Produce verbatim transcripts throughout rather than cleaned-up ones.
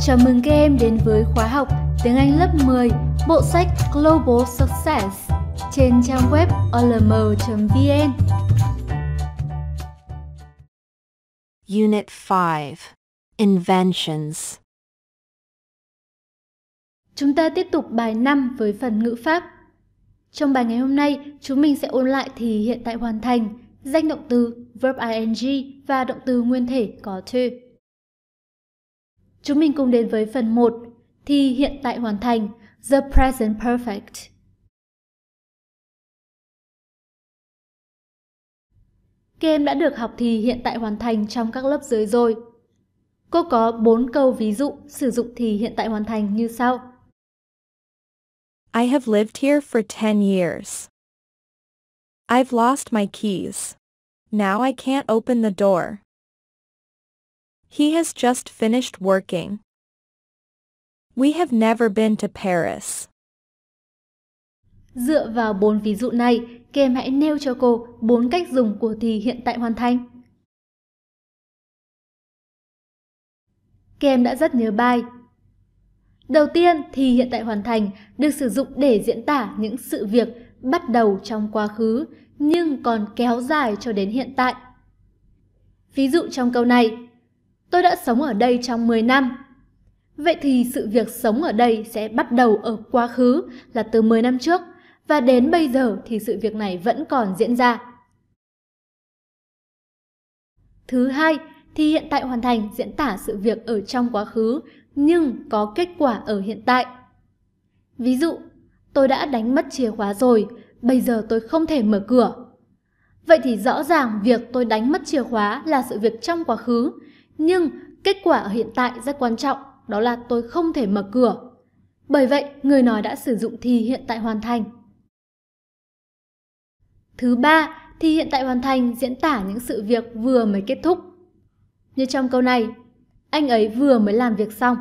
Chào mừng các em đến với khóa học tiếng Anh lớp mười, bộ sách Global Success trên trang web O L M chấm V N. Unit five, Inventions. Chúng ta tiếp tục bài năm với phần ngữ pháp. Trong bài ngày hôm nay, chúng mình sẽ ôn lại thì hiện tại hoàn thành, danh động từ verb ing và động từ nguyên thể có to. Chúng mình cùng đến với phần một, thì hiện tại hoàn thành, the present perfect. Các em đã được học thì hiện tại hoàn thành trong các lớp dưới rồi. Cô có bốn câu ví dụ sử dụng thì hiện tại hoàn thành như sau. I have lived here for ten years. I've lost my keys. Now I can't open the door. He has just finished working. We have never been to Paris. Dựa vào bốn ví dụ này, các em hãy nêu cho cô bốn cách dùng của thì hiện tại hoàn thành. Các em đã rất nhớ bài. Đầu tiên, thì hiện tại hoàn thành được sử dụng để diễn tả những sự việc bắt đầu trong quá khứ nhưng còn kéo dài cho đến hiện tại. Ví dụ trong câu này, tôi đã sống ở đây trong mười năm. Vậy thì sự việc sống ở đây sẽ bắt đầu ở quá khứ là từ mười năm trước, và đến bây giờ thì sự việc này vẫn còn diễn ra. Thứ hai, thì hiện tại hoàn thành diễn tả sự việc ở trong quá khứ nhưng có kết quả ở hiện tại. Ví dụ, tôi đã đánh mất chìa khóa rồi, bây giờ tôi không thể mở cửa. Vậy thì rõ ràng việc tôi đánh mất chìa khóa là sự việc trong quá khứ, nhưng kết quả ở hiện tại rất quan trọng, đó là tôi không thể mở cửa. Bởi vậy, người nói đã sử dụng thì hiện tại hoàn thành. Thứ ba, thì hiện tại hoàn thành diễn tả những sự việc vừa mới kết thúc. Như trong câu này, anh ấy vừa mới làm việc xong.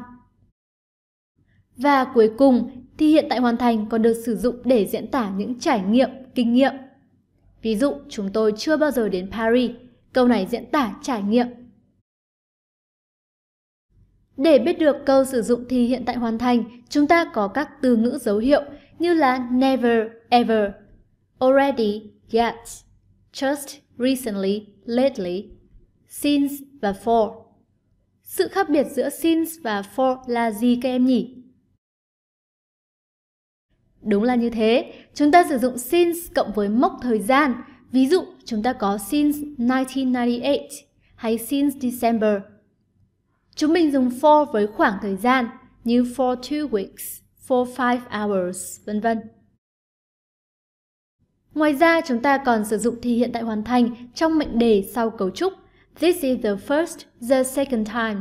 Và cuối cùng, thì hiện tại hoàn thành còn được sử dụng để diễn tả những trải nghiệm, kinh nghiệm. Ví dụ, chúng tôi chưa bao giờ đến Paris. Câu này diễn tả trải nghiệm. Để biết được câu sử dụng thì hiện tại hoàn thành, chúng ta có các từ ngữ dấu hiệu như là never, ever, already, yet, just, recently, lately, since và for. Sự khác biệt giữa since và for là gì các em nhỉ? Đúng là như thế, chúng ta sử dụng since cộng với mốc thời gian. Ví dụ, chúng ta có since nineteen ninety-eight hay since December. Chúng mình dùng for với khoảng thời gian như for two weeks, for five hours, vân vân. Ngoài ra, chúng ta còn sử dụng thì hiện tại hoàn thành trong mệnh đề sau cấu trúc this is the first, the second time.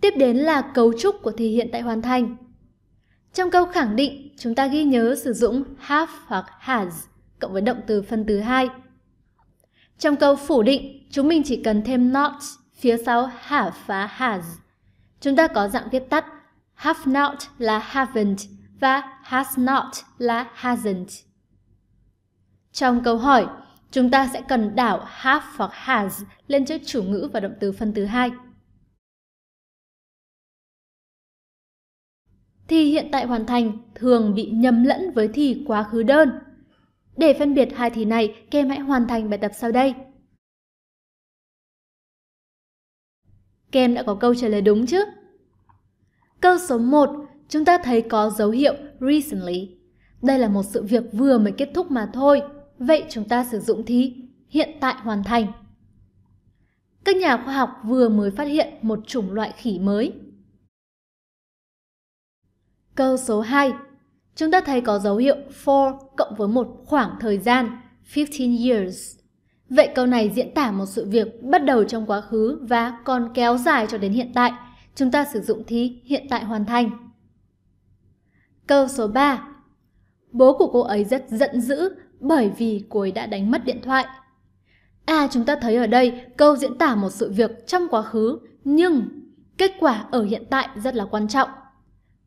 Tiếp đến là cấu trúc của thì hiện tại hoàn thành. Trong câu khẳng định, chúng ta ghi nhớ sử dụng have hoặc has cộng với động từ phân từ hai. Trong câu phủ định, chúng mình chỉ cần thêm not phía sau have và has. Chúng ta có dạng viết tắt have not là haven't và has not là hasn't. Trong câu hỏi, chúng ta sẽ cần đảo have hoặc has lên trước chủ ngữ và động từ phân từ hai. Thì hiện tại hoàn thành thường bị nhầm lẫn với thì quá khứ đơn. Để phân biệt hai thì này, các em hãy hoàn thành bài tập sau đây. Các em đã có câu trả lời đúng chứ? Câu số một, chúng ta thấy có dấu hiệu recently. Đây là một sự việc vừa mới kết thúc mà thôi. Vậy chúng ta sử dụng thì hiện tại hoàn thành. Các nhà khoa học vừa mới phát hiện một chủng loại khỉ mới. Câu số hai, chúng ta thấy có dấu hiệu for cộng với một khoảng thời gian, fifteen years. Vậy câu này diễn tả một sự việc bắt đầu trong quá khứ và còn kéo dài cho đến hiện tại. Chúng ta sử dụng thì hiện tại hoàn thành. Câu số ba, bố của cô ấy rất giận dữ bởi vì cô ấy đã đánh mất điện thoại. À, chúng ta thấy ở đây câu diễn tả một sự việc trong quá khứ nhưng kết quả ở hiện tại rất là quan trọng.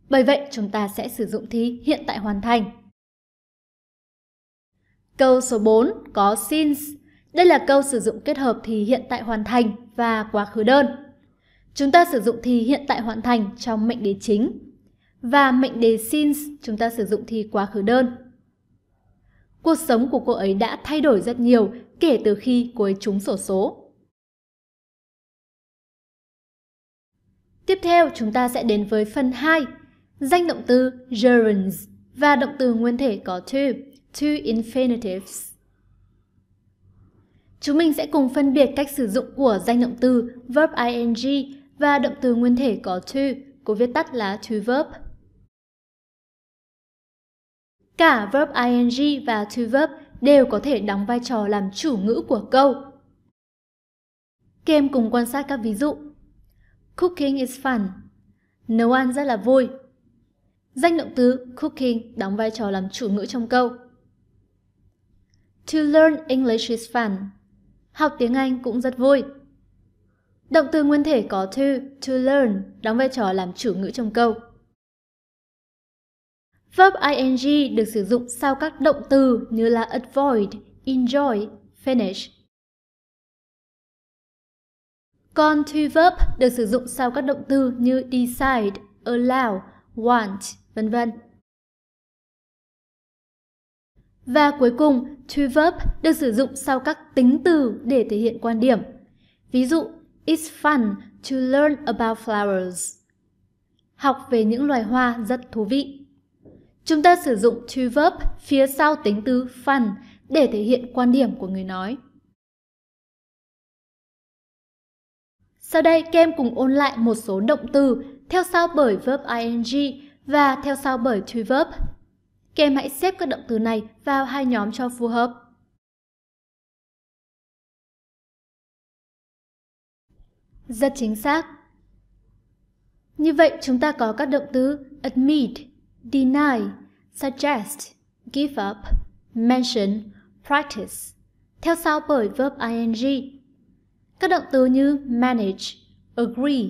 Bởi vậy, chúng ta sẽ sử dụng thì hiện tại hoàn thành. Câu số bốn có since. Đây là câu sử dụng kết hợp thì hiện tại hoàn thành và quá khứ đơn. Chúng ta sử dụng thì hiện tại hoàn thành trong mệnh đề chính. Và mệnh đề since chúng ta sử dụng thì quá khứ đơn. Cuộc sống của cô ấy đã thay đổi rất nhiều kể từ khi cô ấy trúng xổ số. Tiếp theo chúng ta sẽ đến với phần hai, danh động từ gerunds và động từ nguyên thể có to, to infinitives. Chúng mình sẽ cùng phân biệt cách sử dụng của danh động từ verb ing và động từ nguyên thể có to, cô viết tắt là to verb. Cả verb ing và to verb đều có thể đóng vai trò làm chủ ngữ của câu. Các em cùng quan sát các ví dụ. Cooking is fun. Nấu ăn rất là vui. Danh động từ cooking đóng vai trò làm chủ ngữ trong câu. To learn English is fun. Học tiếng Anh cũng rất vui. Động từ nguyên thể có to, to learn đóng vai trò làm chủ ngữ trong câu. Verb ing được sử dụng sau các động từ như là avoid, enjoy, finish. Còn to verb được sử dụng sau các động từ như decide, allow, want, vân vân. Và cuối cùng, to verb được sử dụng sau các tính từ để thể hiện quan điểm. Ví dụ, it's fun to learn about flowers. Học về những loài hoa rất thú vị. Chúng ta sử dụng to verb phía sau tính từ fun để thể hiện quan điểm của người nói. Sau đây, các em cùng ôn lại một số động từ theo sau bởi verb ing và theo sau bởi to verb. Các em hãy xếp các động từ này vào hai nhóm cho phù hợp. Rất chính xác. Như vậy, chúng ta có các động từ admit, deny, suggest, give up, mention, practice, theo sau bởi verb ing. Các động từ như manage, agree,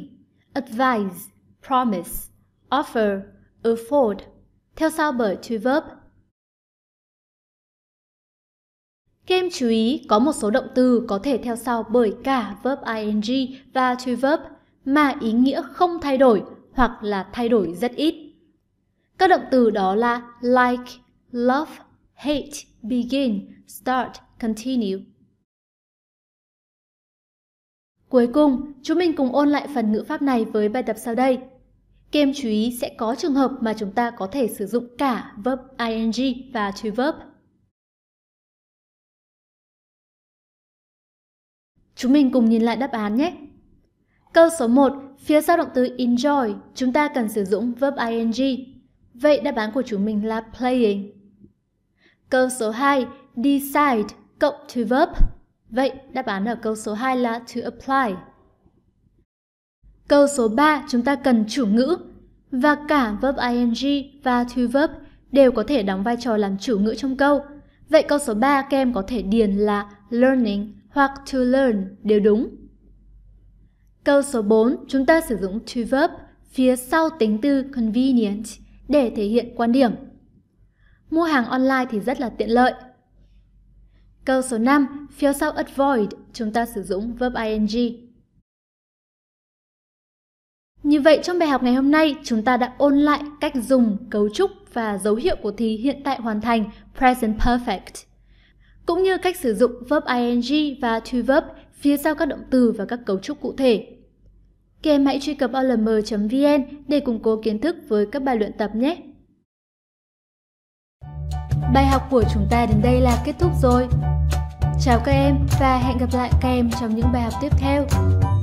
advise, promise, offer, afford, theo sau bởi to verb. Các em chú ý có một số động từ có thể theo sau bởi cả verb ing và to verb mà ý nghĩa không thay đổi hoặc là thay đổi rất ít. Các động từ đó là like, love, hate, begin, start, continue. Cuối cùng, chúng mình cùng ôn lại phần ngữ pháp này với bài tập sau đây. Các em chú ý sẽ có trường hợp mà chúng ta có thể sử dụng cả verb ing và to verb. Chúng mình cùng nhìn lại đáp án nhé. Câu số một, phía sau động từ enjoy, chúng ta cần sử dụng verb ing. Vậy đáp án của chúng mình là playing. Câu số hai, decide cộng to verb. Vậy, đáp án ở câu số hai là to apply. Câu số ba, chúng ta cần chủ ngữ. Và cả verb ing và to verb đều có thể đóng vai trò làm chủ ngữ trong câu. Vậy câu số ba các em có thể điền là learning hoặc to learn đều đúng. Câu số bốn, chúng ta sử dụng to verb phía sau tính từ convenient để thể hiện quan điểm. Mua hàng online thì rất là tiện lợi. Câu số năm, phía sau avoid, chúng ta sử dụng verb ing. Như vậy trong bài học ngày hôm nay, chúng ta đã ôn lại cách dùng, cấu trúc và dấu hiệu của thì hiện tại hoàn thành present perfect, cũng như cách sử dụng verb ing và to verb phía sau các động từ và các cấu trúc cụ thể. Các em hãy truy cập O L M chấm V N để củng cố kiến thức với các bài luyện tập nhé! Bài học của chúng ta đến đây là kết thúc rồi. Chào các em và hẹn gặp lại các em trong những bài học tiếp theo.